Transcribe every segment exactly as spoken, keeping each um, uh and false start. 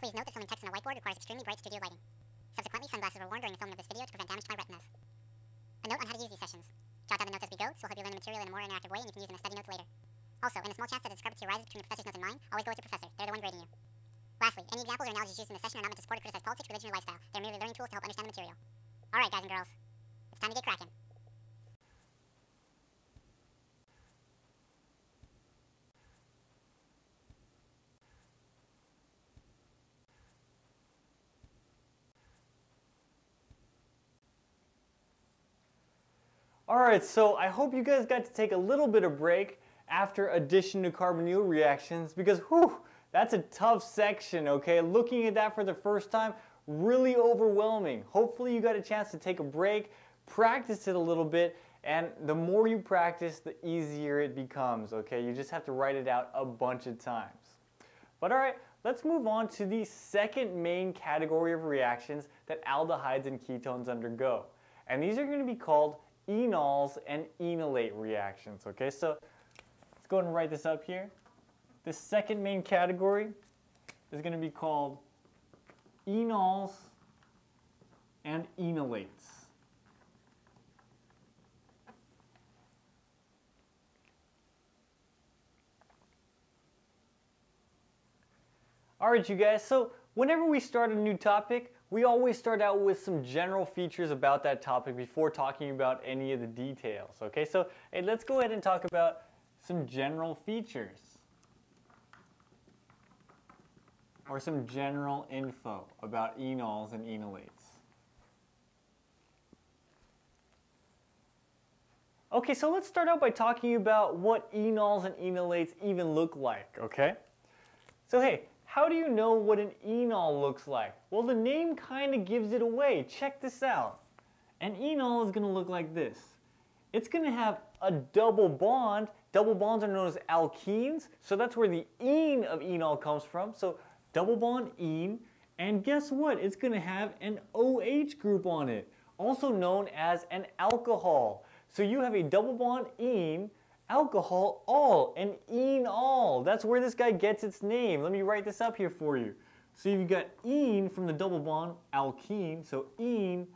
Please note that filming text on a whiteboard requires extremely bright studio lighting. Subsequently, sunglasses were worn during the filming of this video to prevent damage to my retinas. A note on how to use these sessions. Jot down the notes as we go, so we'll help you learn the material in a more interactive way and you can use them as study notes later. Also, in the small chance that a discrepancy arises between the professor's notes and mine, always go with your professor. They're the one grading you. Lastly, any examples or analogies used in the session are not meant to support or criticize politics, religion, or lifestyle. They're merely learning tools to help understand the material. Alright, guys and girls. It's time to get cracking. Alright, so I hope you guys got to take a little bit of break after addition to carbonyl reactions because, whew, that's a tough section, okay? Looking at that for the first time, really overwhelming. Hopefully you got a chance to take a break, practice it a little bit, and the more you practice, the easier it becomes, okay? You just have to write it out a bunch of times. But alright, let's move on to the second main category of reactions that aldehydes and ketones undergo. And these are going to be called enols and enolate reactions, okay? So let's go ahead and write this up here. The second main category is going to be called enols and enolates. Alright you guys, so whenever we start a new topic, we always start out with some general features about that topic before talking about any of the details, okay? So hey, let's go ahead and talk about some general features or some general info about enols and enolates. Okay, so let's start out by talking about what enols and enolates even look like, okay? So hey, how do you know what an enol looks like? Well, the name kind of gives it away. Check this out. An enol is going to look like this. It's going to have a double bond. Double bonds are known as alkenes, so that's where the ene of enol comes from. So double bond ene, and guess what? It's going to have an OH group on it, also known as an alcohol. So you have a double bond ene, alcohol, all, and enol. That's where this guy gets its name. Let me write this up here for you. So you've got ene from the double bond alkene, so ene,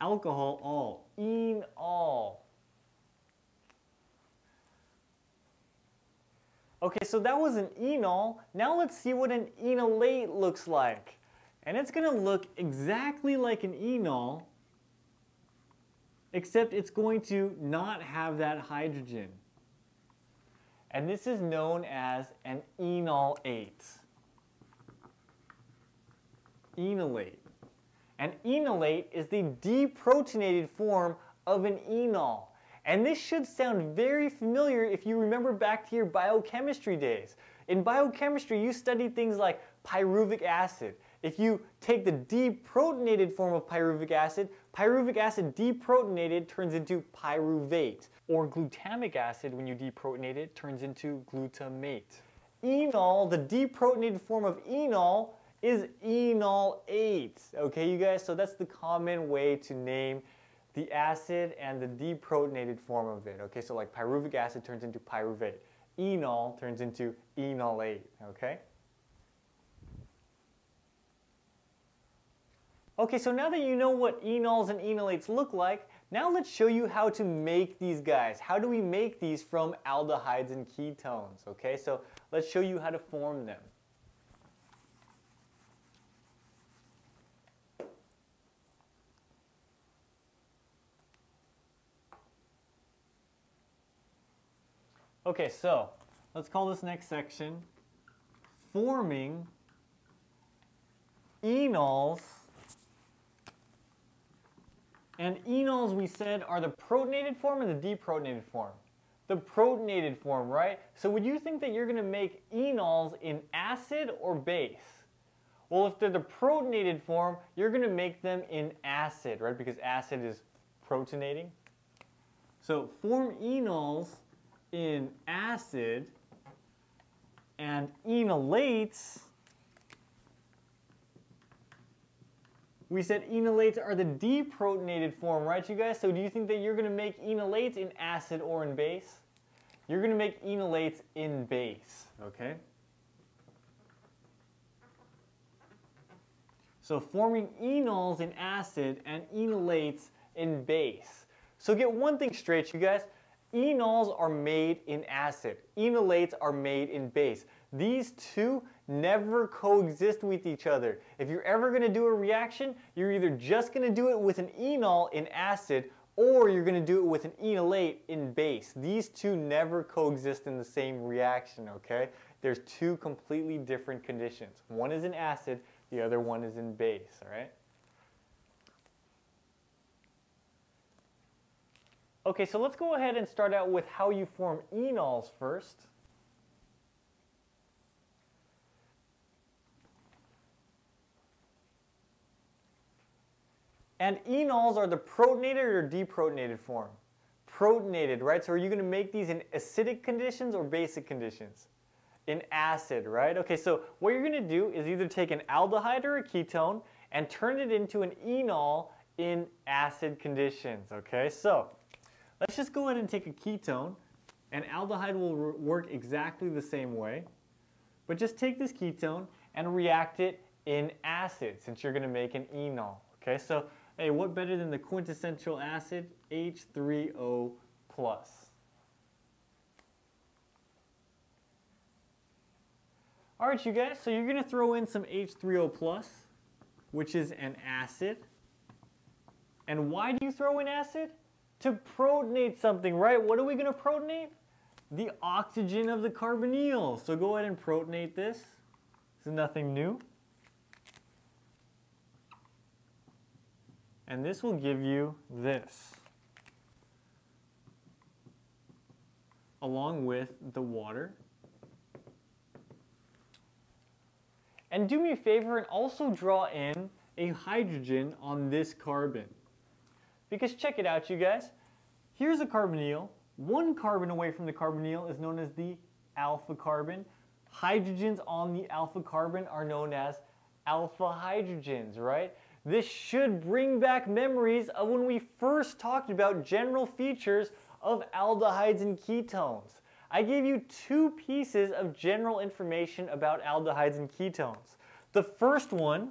alcohol, all, enol. Okay, so that was an enol. Now let's see what an enolate looks like. And it's going to look exactly like an enol, except it's going to not have that hydrogen. And this is known as an enolate. Enolate. An enolate is the deprotonated form of an enol. And this should sound very familiar if you remember back to your biochemistry days. In biochemistry, you studied things like pyruvic acid. If you take the deprotonated form of pyruvic acid, pyruvic acid deprotonated turns into pyruvate, or glutamic acid when you deprotonate it turns into glutamate. Enol, the deprotonated form of enol, is enolate. Okay, you guys, so that's the common way to name the acid and the deprotonated form of it. Okay, so like pyruvic acid turns into pyruvate. Enol turns into enolate, okay? Okay, so now that you know what enols and enolates look like, now let's show you how to make these guys. How do we make these from aldehydes and ketones, okay? So let's show you how to form them. Okay, so let's call this next section forming enols. And enols, we said, are the protonated form and the deprotonated form? The protonated form, right? So would you think that you're going to make enols in acid or base? Well, if they're the protonated form, you're going to make them in acid, right? Because acid is protonating. So form enols in acid and enolates. We said enolates are the deprotonated form, right you guys? So do you think that you're going to make enolates in acid or in base? You're going to make enolates in base, okay? So forming enols in acid and enolates in base. So get one thing straight, you guys. Enols are made in acid. Enolates are made in base. These two never coexist with each other. If you're ever going to do a reaction, you're either just going to do it with an enol in acid or you're going to do it with an enolate in base. These two never coexist in the same reaction, okay? There's two completely different conditions. One is in acid, the other one is in base, all right? Okay, so let's go ahead and start out with how you form enols first. And enols are the protonated or deprotonated form? Protonated, right? So are you going to make these in acidic conditions or basic conditions? In acid, right? Okay, so what you're going to do is either take an aldehyde or a ketone and turn it into an enol in acid conditions, okay? So let's just go ahead and take a ketone, and aldehyde will work exactly the same way, but just take this ketone and react it in acid since you're going to make an enol, okay? So hey, what better than the quintessential acid, H three O plus. All right, you guys, so you're going to throw in some H three O plus, which is an acid. And why do you throw in acid? To protonate something, right? What are we going to protonate? The oxygen of the carbonyl. So go ahead and protonate this. This is nothing new. And this will give you this, along with the water. And do me a favor and also draw in a hydrogen on this carbon. Because check it out, you guys. Here's a carbonyl. One carbon away from the carbonyl is known as the alpha carbon. Hydrogens on the alpha carbon are known as alpha hydrogens, right? This should bring back memories of when we first talked about general features of aldehydes and ketones. I gave you two pieces of general information about aldehydes and ketones. The first one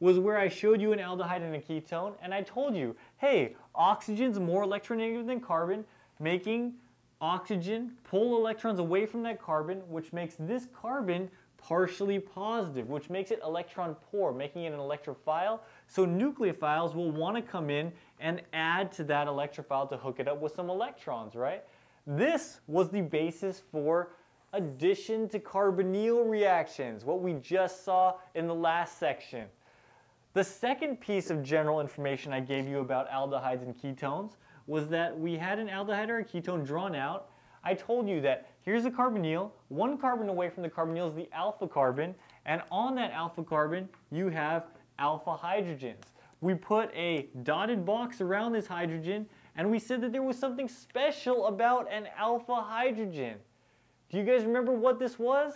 was where I showed you an aldehyde and a ketone, and I told you, hey, oxygen's more electronegative than carbon, making oxygen pull electrons away from that carbon, which makes this carbon partially positive, which makes it electron poor, making it an electrophile. So nucleophiles will want to come in and add to that electrophile to hook it up with some electrons, right? This was the basis for addition to carbonyl reactions, what we just saw in the last section. The second piece of general information I gave you about aldehydes and ketones was that we had an aldehyde or a ketone drawn out. I told you that here's a carbonyl, one carbon away from the carbonyl is the alpha carbon, and on that alpha carbon you have alpha hydrogens. We put a dotted box around this hydrogen, and we said that there was something special about an alpha hydrogen. Do you guys remember what this was?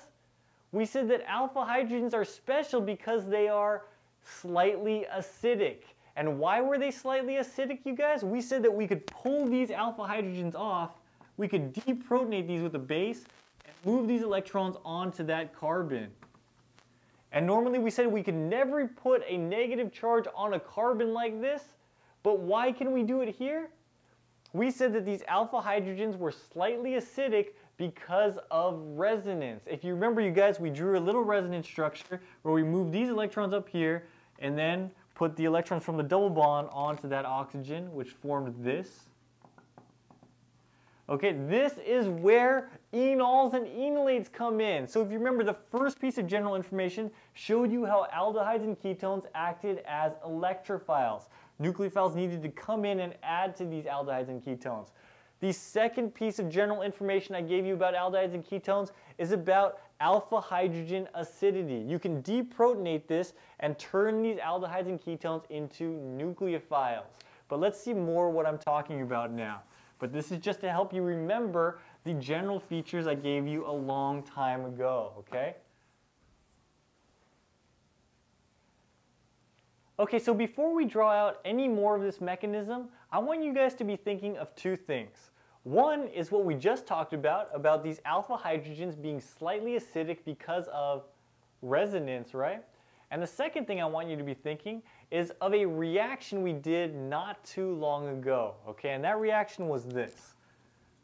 We said that alpha hydrogens are special because they are slightly acidic. And why were they slightly acidic, you guys? We said that we could pull these alpha hydrogens off, we could deprotonate these with a base, and move these electrons onto that carbon. And normally we said we could never put a negative charge on a carbon like this, but why can we do it here? We said that these alpha hydrogens were slightly acidic because of resonance. If you remember, you guys, we drew a little resonance structure where we moved these electrons up here and then put the electrons from the double bond onto that oxygen, which formed this. Okay, this is where enols and enolates come in. So if you remember, the first piece of general information showed you how aldehydes and ketones acted as electrophiles. Nucleophiles needed to come in and add to these aldehydes and ketones. The second piece of general information I gave you about aldehydes and ketones is about alpha hydrogen acidity. You can deprotonate this and turn these aldehydes and ketones into nucleophiles. But let's see more what I'm talking about now. But this is just to help you remember the general features I gave you a long time ago, okay? Okay, so before we draw out any more of this mechanism, I want you guys to be thinking of two things. One is what we just talked about, about these alpha hydrogens being slightly acidic because of resonance, right? And the second thing I want you to be thinking is of a reaction we did not too long ago, okay? And that reaction was this.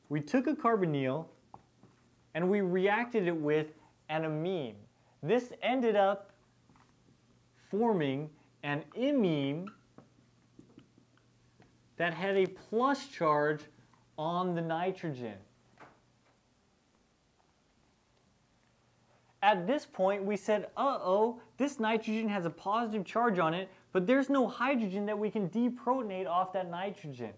We took a carbonyl and we reacted it with an amine. This ended up forming an imine that had a plus charge on the nitrogen. At this point, we said, uh-oh, this nitrogen has a positive charge on it, but there's no hydrogen that we can deprotonate off that nitrogen.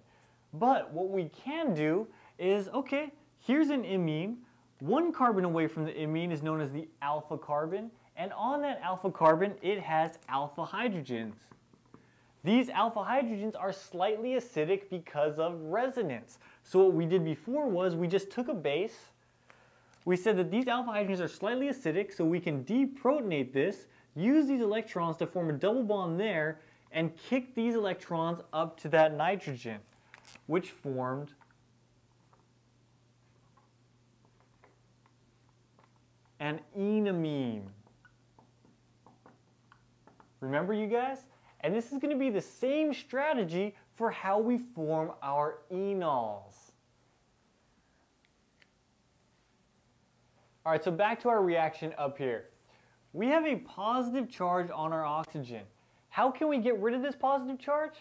But what we can do is, okay, here's an imine. One carbon away from the imine is known as the alpha carbon, and on that alpha carbon, it has alpha hydrogens. These alpha hydrogens are slightly acidic because of resonance. So what we did before was we just took a base. We said that these alpha hydrogens are slightly acidic, so we can deprotonate this, use these electrons to form a double bond there, and kick these electrons up to that nitrogen, which formed an enamine. Remember, you guys? And this is going to be the same strategy for how we form our enols. All right, so back to our reaction up here. We have a positive charge on our oxygen. How can we get rid of this positive charge?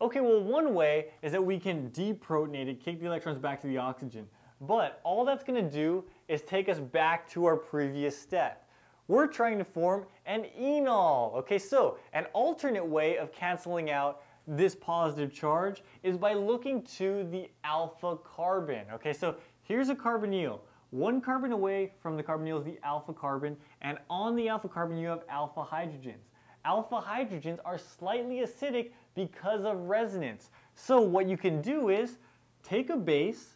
Okay, well, one way is that we can deprotonate it, kick the electrons back to the oxygen. But all that's going to do is take us back to our previous step. We're trying to form an enol. Okay, so an alternate way of canceling out this positive charge is by looking to the alpha carbon. Okay, so here's a carbonyl. One carbon away from the carbonyl is the alpha carbon, and on the alpha carbon you have alpha hydrogens. Alpha hydrogens are slightly acidic because of resonance. So what you can do is take a base,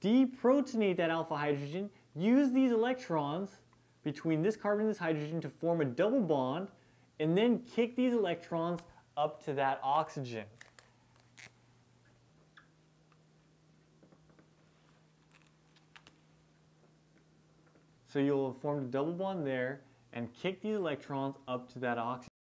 deprotonate that alpha hydrogen, use these electrons between this carbon and this hydrogen to form a double bond, and then kick these electrons up to that oxygen. So you'll have formed a double bond there and kick these electrons up to that oxygen.